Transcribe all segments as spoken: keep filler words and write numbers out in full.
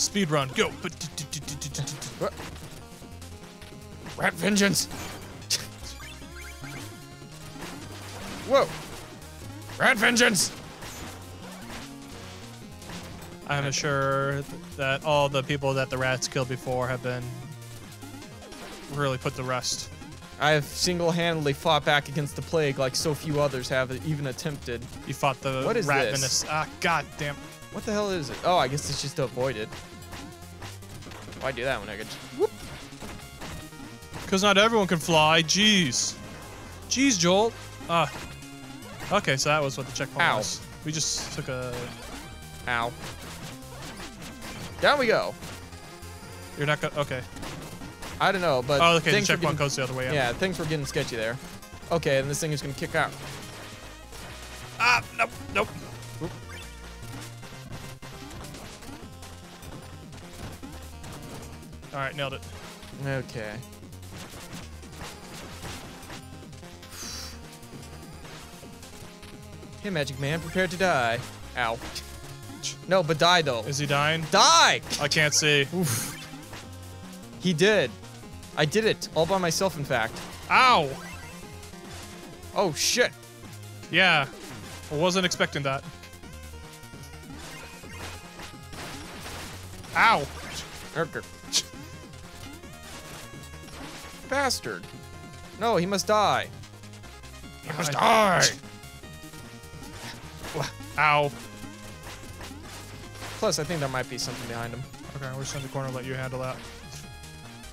Speed run, go. Rat vengeance. Whoa. Rat vengeance. I'm okay. Sure that all the people that the rats killed before have been really put to rest. I have single-handedly fought back against the plague like so few others have even attempted. You fought the what is rat this? menace. Ah, goddamn. What the hell is it? Oh, I guess it's just to avoid it. Why do that when I could just whoop? Because not everyone can fly. Jeez. Jeez, Joel. Ah. Uh, okay, so that was what the checkpoint Ow. was. We just took a... Ow. Down we go. You're not gonna... Okay. I don't know, but... Oh, okay, the checkpoint goes the other way up. Yeah, things were getting sketchy there. Okay, and this thing is going to kick out. Ah, nope, nope. Oop. All right, nailed it. Okay. Hey, Magic Man, prepare to die. Ow. No, but die, though. Is he dying? Die! I can't see. Oof. He did. I did it, all by myself, in fact. Ow! Oh, shit. Yeah. I wasn't expecting that. Ow! Erker. Bastard. No, he must die. He must die! Ow. Plus, I think there might be something behind him. Okay, we're just in the corner, let you handle that.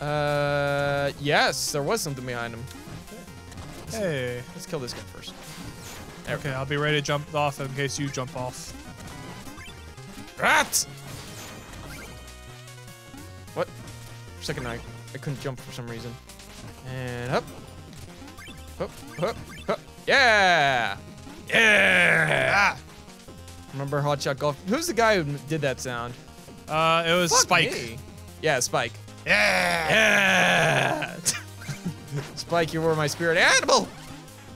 Uh, yes, there was something behind him. Let's, hey. Let's kill this guy first. There okay, I'll be ready to jump off in case you jump off. Rat! What? For a second, I, I couldn't jump for some reason. And up. Up, up, up. Yeah! Yeah! Remember Hotshot Golf? Who's the guy who did that sound? Uh, it was Fuck Spike. Me. Yeah, Spike. Yeah! Yeah! Spike, you were my spirit animal!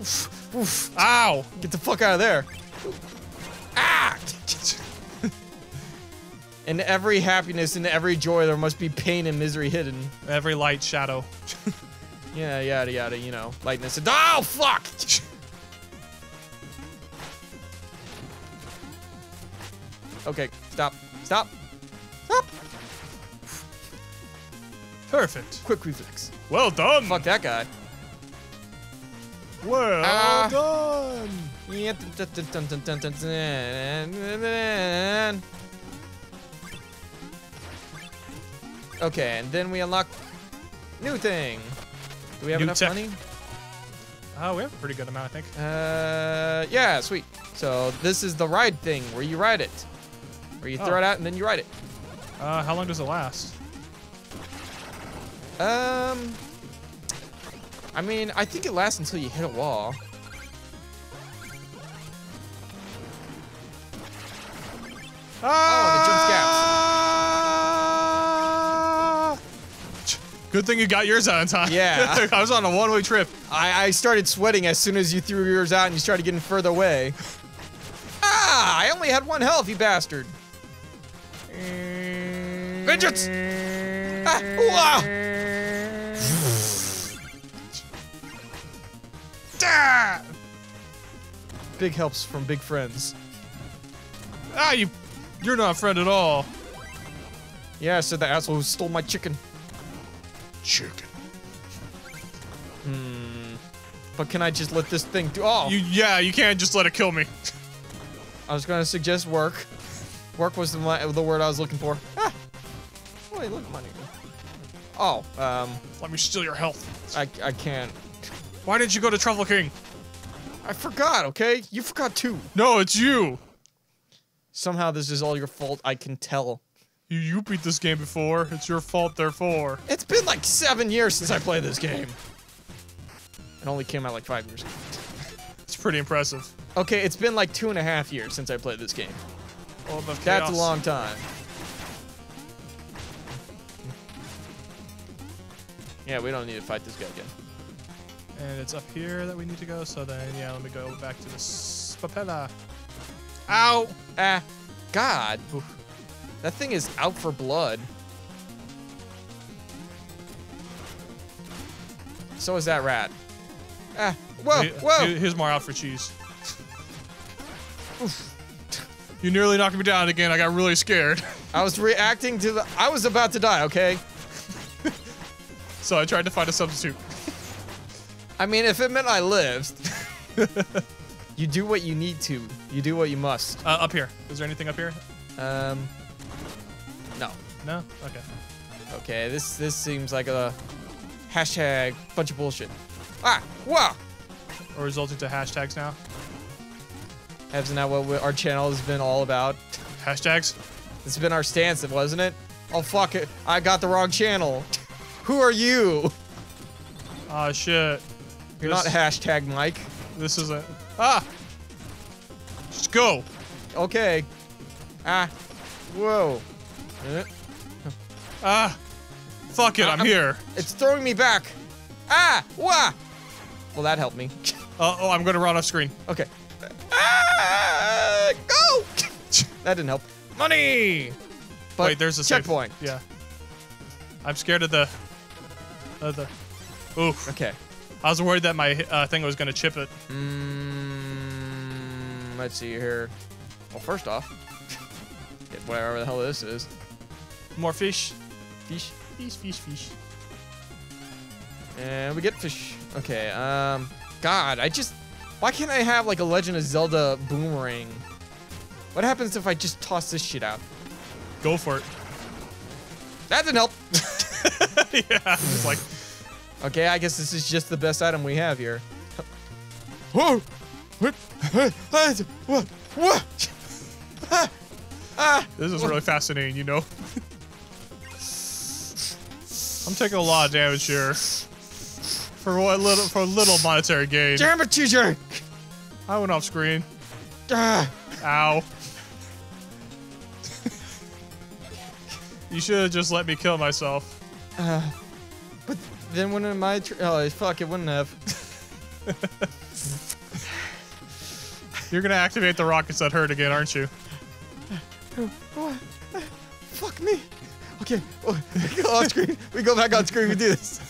Oof, oof. Ow! Get the fuck out of there! Ah! In every happiness, in every joy, there must be pain and misery hidden. Every light, shadow. Yeah, yada yada, you know. Lightness. Oh, fuck! Okay, stop. Stop. Stop! Perfect. Quick reflex. Well done. Fuck that guy. Well uh, done. Yeah. Okay, and then we unlock new thing. Do we have new enough tech. money? Oh, uh, we have a pretty good amount, I think. Uh, yeah, sweet. So this is the ride thing where you ride it, where you oh. throw it out and then you ride it. Uh, how long does it last? Um, I mean, I think it lasts until you hit a wall. Ah! Oh, and it jumps gaps. Good thing you got yours out in time. Yeah. I was on a one-way trip. I, I started sweating as soon as you threw yours out and you started getting further away. Ah! I only had one health, you bastard. Vengeance! Ah! Wow! Ah! Big helps from big friends. Ah, you, you're not a friend at all. Yeah, I said the asshole who stole my chicken. Chicken. Hmm. But can I just let this thing do? Oh. You, yeah, you can't just let it kill me. I was gonna suggest work. Work was the, the word I was looking for. Ah. Wait, look, money. Oh. Um. Let me steal your health. I, I can't. Why did you go to Truffle King? I forgot, okay? You forgot too. No, it's you. Somehow this is all your fault, I can tell. You, you beat this game before. It's your fault, therefore. It's been like seven years since I played this game. It only came out like five years ago. It's pretty impressive. Okay, it's been like two and a half years since I played this game. All about chaos. That's a long time. Yeah, we don't need to fight this guy again. And it's up here that we need to go, so then, yeah, let me go back to the papella. Ow! Ah. God. Oof. That thing is out for blood. So is that rat. Ah, whoa, whoa. Here's more out for cheese. Oof. You nearly knocked me down again. I got really scared. I was reacting to the... I was about to die, okay? So I tried to find a substitute. I mean, if it meant I lived. You do what you need to. You do what you must. Uh, up here. Is there anything up here? Um... No. No? Okay. Okay, this, this seems like a... hashtag bunch of bullshit. Ah! Wow! We're resulting to hashtags now. That's not what we, our channel has been all about. Hashtags? It's been our stance, wasn't it? Oh, fuck it. I got the wrong channel. Who are you? Ah, uh, shit. You're this, not hashtag Mike. This is a... Ah! Just go! Okay. Ah. Whoa. Uh. Ah! Fuck it, I'm, I'm here. It's throwing me back. Ah! Wah! Will that help me? Uh, oh, I'm gonna run off screen. Okay. Ah! Go! That didn't help. Money! But wait, there's a checkpoint. Safe. Yeah. I'm scared of the... Of the... Oof. Okay. I was worried that my uh, thing was gonna chip it. Mm, let's see here. Well, first off... Get whatever the hell this is. More fish. Fish. Fish, fish, fish. And we get fish. Okay, um... God, I just... Why can't I have, like, a Legend of Zelda boomerang? What happens if I just toss this shit out? Go for it. That didn't help! Yeah, I was like... Okay, I guess this is just the best item we have here. Whoa! What? This is really fascinating, you know? I'm taking a lot of damage here for what little for little monetary gain. Damn it, T J! I went off screen. Ah. Ow! You should have just let me kill myself. Uh, but then wouldn't my tr oh fuck it wouldn't have. You're gonna activate the rockets that hurt again, aren't you? Fuck me. Okay, oh, we go on screen. We go back on screen. We do this.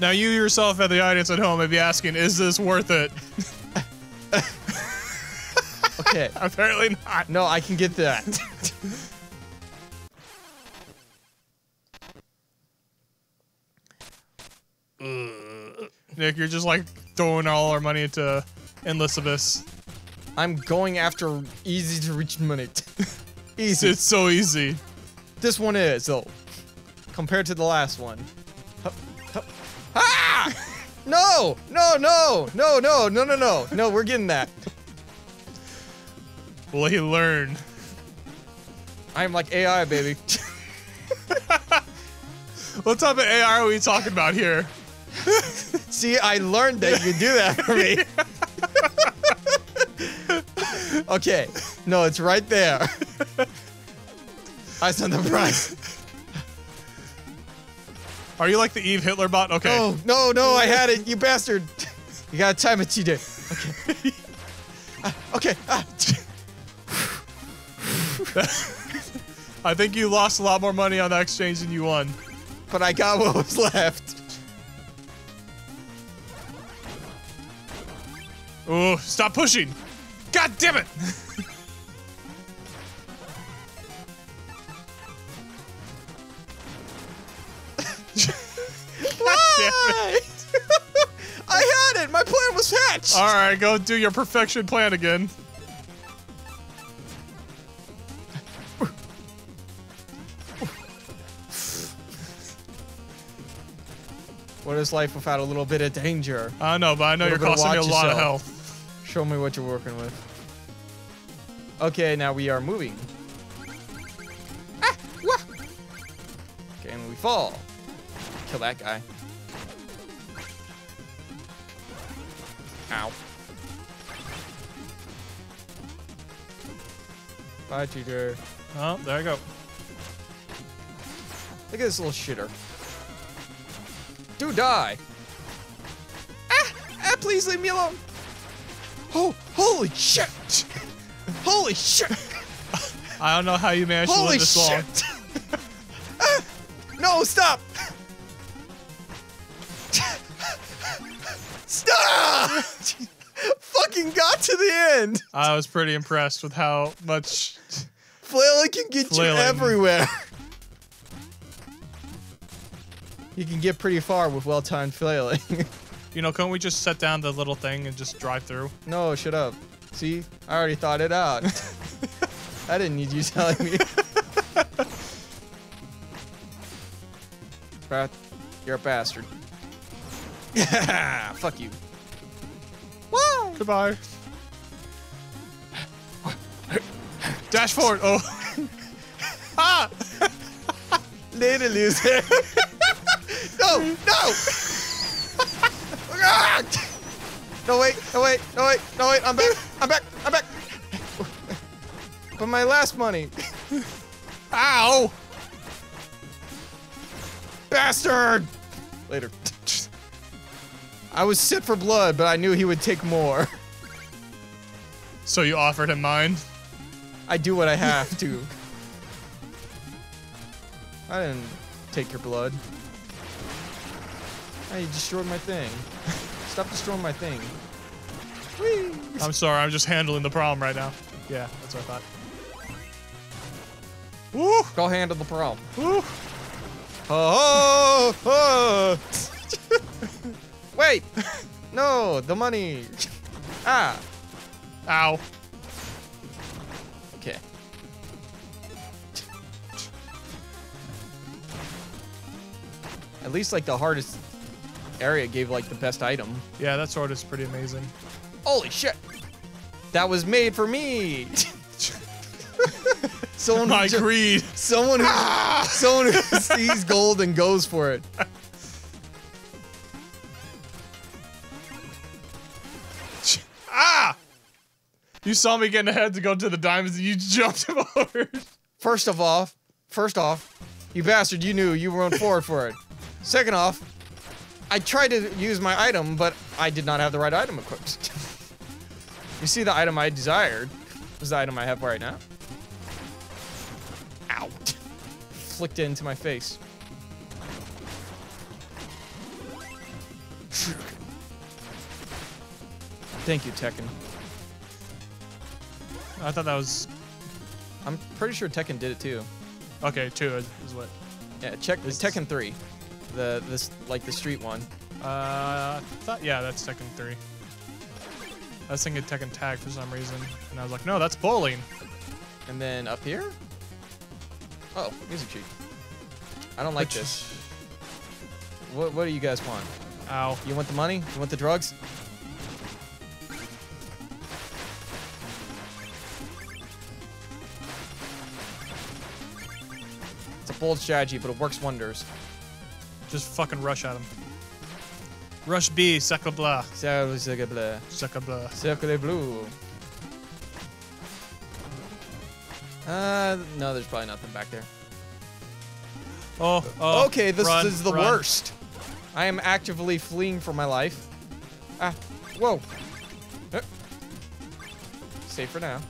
Now you yourself, at the audience at home, may be asking, "Is this worth it?" Okay. Apparently not. No, I can get that. Nick, you're just like throwing all our money into endless abyss. I'm going after easy to reach money. Easy. It's so easy. This one is, though. Compared to the last one. Hup, hup. Ah! No! No, no! No, no, no, no, no. No, we're getting that. Will he learn? I'm like A I, baby. What type of A I are we talking about here? See, I learned that you could do that for me. Okay. No, it's right there. I sent the prize. Are you like the Eve Hitler bot? Okay. Oh, no, no, I had it, you bastard. You gotta time it, T J. Okay. uh, okay. Uh. I think you lost a lot more money on that exchange than you won. But I got what was left. Oh, stop pushing. God damn it. Why? I had it! My plan was hatched! Alright, go do your perfection plan again. What is life without a little bit of danger? I know, but I know you're costing me a lot of health. Show me what you're working with. Okay, now we are moving. Ah! Wah! Okay, and we fall. Kill that guy. Ow. Bye, cheater. Oh, there I go. Look at this little shitter. Do die. Ah! Ah, please leave me alone. Oh, holy shit. Holy shit! I don't know how you managed Holy to live this long. Holy shit! No, stop! Stop! Fucking got to the end! I was pretty impressed with how much... Flailing can get flailing. you everywhere. You can get pretty far with well-timed flailing. You know, couldn't we just set down the little thing and just drive through? No, shut up. See? I already thought it out. I didn't need you telling me. You're a bastard. Yeah, fuck you. Woo! Goodbye. Dash forward. Oh. Ah! Later, loser. No! No! No wait! No wait! No wait! No wait! I'm back! I'm back! I'm back! But my last money. Ow! Bastard! Later. I was sick for blood, but I knew he would take more. So you offered him mine? I do what I have to. I didn't take your blood. I destroyed my thing. Stop destroying my thing. Whee! I'm sorry, I'm just handling the problem right now. Yeah, that's what I thought. Woo! Go handle the problem. Woo! Oh! Oh! Wait! No, the money. Ah! Ow! Okay. At least like the hardest area gave like the best item. Yeah, that sword is pretty amazing. Holy shit! That was made for me. Someone My who greed. Someone who ah! someone who sees gold and goes for it. Ah! You saw me getting ahead to go to the diamonds and you jumped him over. First of all, first off, you bastard, you knew you weren't forward for it. Second off, I tried to use my item, but I did not have the right item equipped. You see, the item I desired was the item I have right now. Ow. Flicked it into my face. Thank you, Tekken. I thought that was... I'm pretty sure Tekken did it too. Okay, two is, is what? Yeah, check this Tekken three. The, this, like the street one. Uh, I thought, yeah, that's Tekken three. I was thinking Tekken Tag for some reason, and I was like, no, that's bowling. And then up here? Oh, music sheet. I don't like Which... this. What, what do you guys want? Ow. You want the money? You want the drugs? It's a bold strategy, but it works wonders. Just fucking rush at him. Rush B, sacre bleu. Sacre bleu. Sacre bleu. Sacre bleu. Uh, no, there's probably nothing back there. Oh, oh. Okay, this, run, this is the run. worst. I am actively fleeing for my life. Ah, whoa. Uh, safe for now.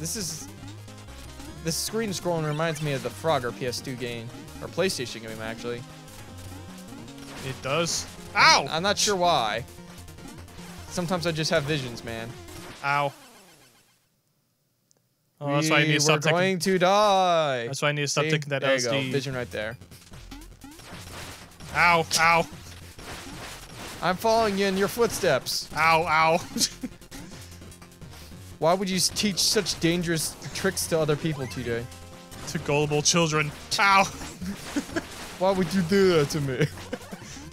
This is... This screen scrolling reminds me of the Frogger P S two game, or PlayStation game, actually. It does. Ow! I'm not sure why. Sometimes I just have visions, man. Ow. Oh, that's we why I need to stop taking- We're going to die! That's why I need to stop See? taking that there L S D. There you go, vision right there. Ow, ow. I'm following you in your footsteps. Ow, ow. Why would you teach such dangerous tricks to other people, T J? To gullible children. Ow! Why would you do that to me?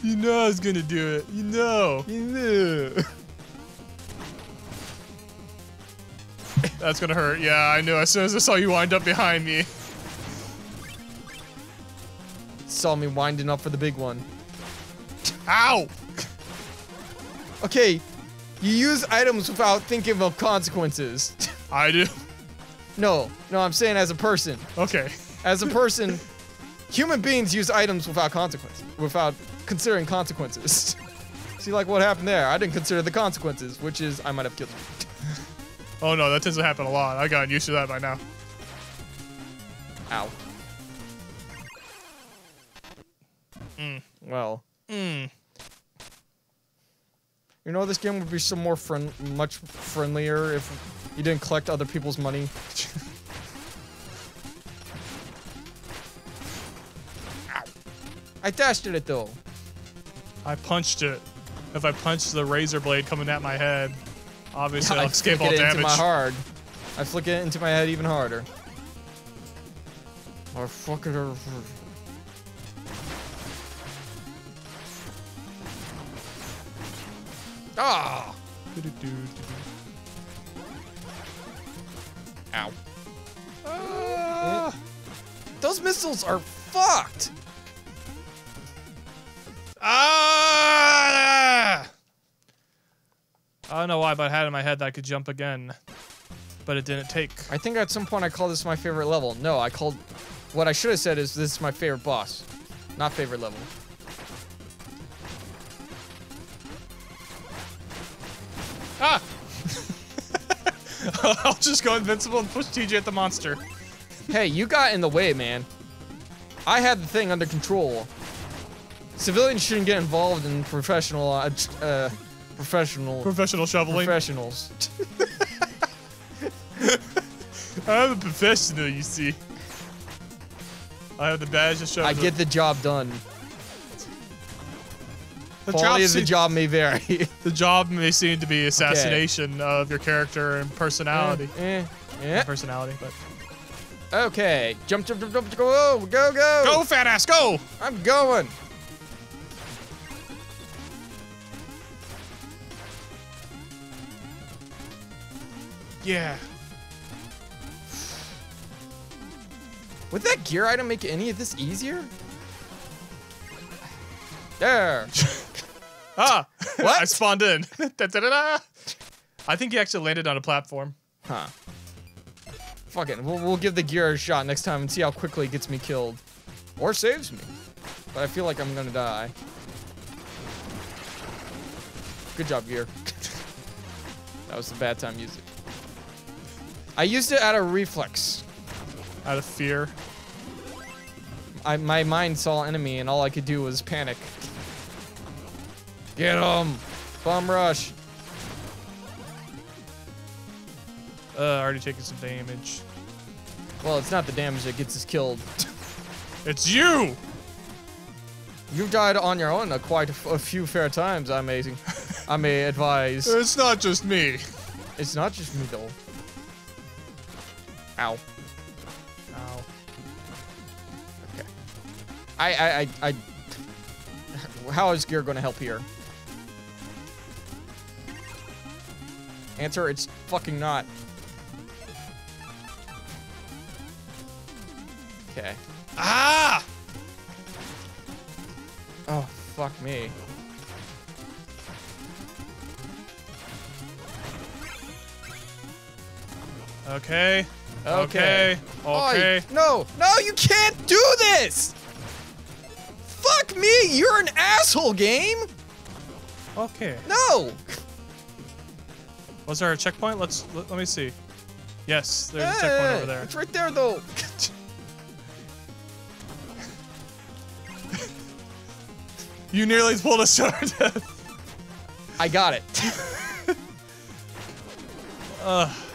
You know I was gonna do it. You know. You knew. That's gonna hurt. Yeah, I knew. As soon as I saw you wind up behind me. Saw me winding up for the big one. Ow! Okay. You use items without thinking of consequences. I do. No, no, I'm saying as a person. Okay. As a person, human beings use items without consequences, without considering consequences. See, like, what happened there? I didn't consider the consequences, which is I might have killed you. Oh, no, that tends to happen a lot. I've gotten used to that by now. Ow. Mm. Well. Mm. You know, this game would be some more friend, much friendlier if you didn't collect other people's money. Ow. I dashed at it, though. I punched it. If I punch the razor blade coming at my head, obviously yeah, I'll escape all damage. I flick it into my hard. I flick it into my head even harder. Or fuck it over. Ah! Ow. Uh, those missiles are fucked! Ah! I don't know why, but I had in my head that I could jump again. But it didn't take. I think at some point I called this my favorite level. No, I called... What I should have said is this is my favorite boss. Not favorite level. Ah! I'll just go invincible and push T J at the monster. Hey, you got in the way, man. I had the thing under control. Civilians shouldn't get involved in professional, uh, uh professional, professional shoveling. Professionals. I'm a professional, you see. I have the badge to shovel. I get the job done. The quality of the job may vary. The job may seem to be assassination okay. of your character and personality. Eh, eh, eh. Personality, but. Okay, jump, jump, jump, jump, go, go, go. Go, fat ass, go. I'm going. Yeah. Would that gear item make any of this easier? There. Ah. What? I spawned in. da, da, da, da. I think he actually landed on a platform. Huh. Fuck it. We'll, we'll give the gear a shot next time and see how quickly it gets me killed. Or saves me. But I feel like I'm gonna die. Good job, gear. That was the bad time using. I used it out of reflex. Out of fear. I, my mind saw enemy and all I could do was panic. Get him! Bomb rush! Uh, already taking some damage. Well, it's not the damage that gets us killed. It's you! You've died on your own a quite a, f a few fair times, I may, I may advise. It's not just me. It's not just me, though. Ow. Ow. Okay. I, I, I, I... How is gear gonna help here? Answer, it's fucking not. Okay. Ah! Oh, fuck me. Okay. Okay. Okay. Okay. Oh, no. No, you can't do this! Fuck me! You're an asshole, game! Okay. No! Was there a checkpoint? Let's... Let, let me see. Yes, there's hey, a checkpoint over there. It's right there, though. You nearly pulled us to our death. I got it. Ugh.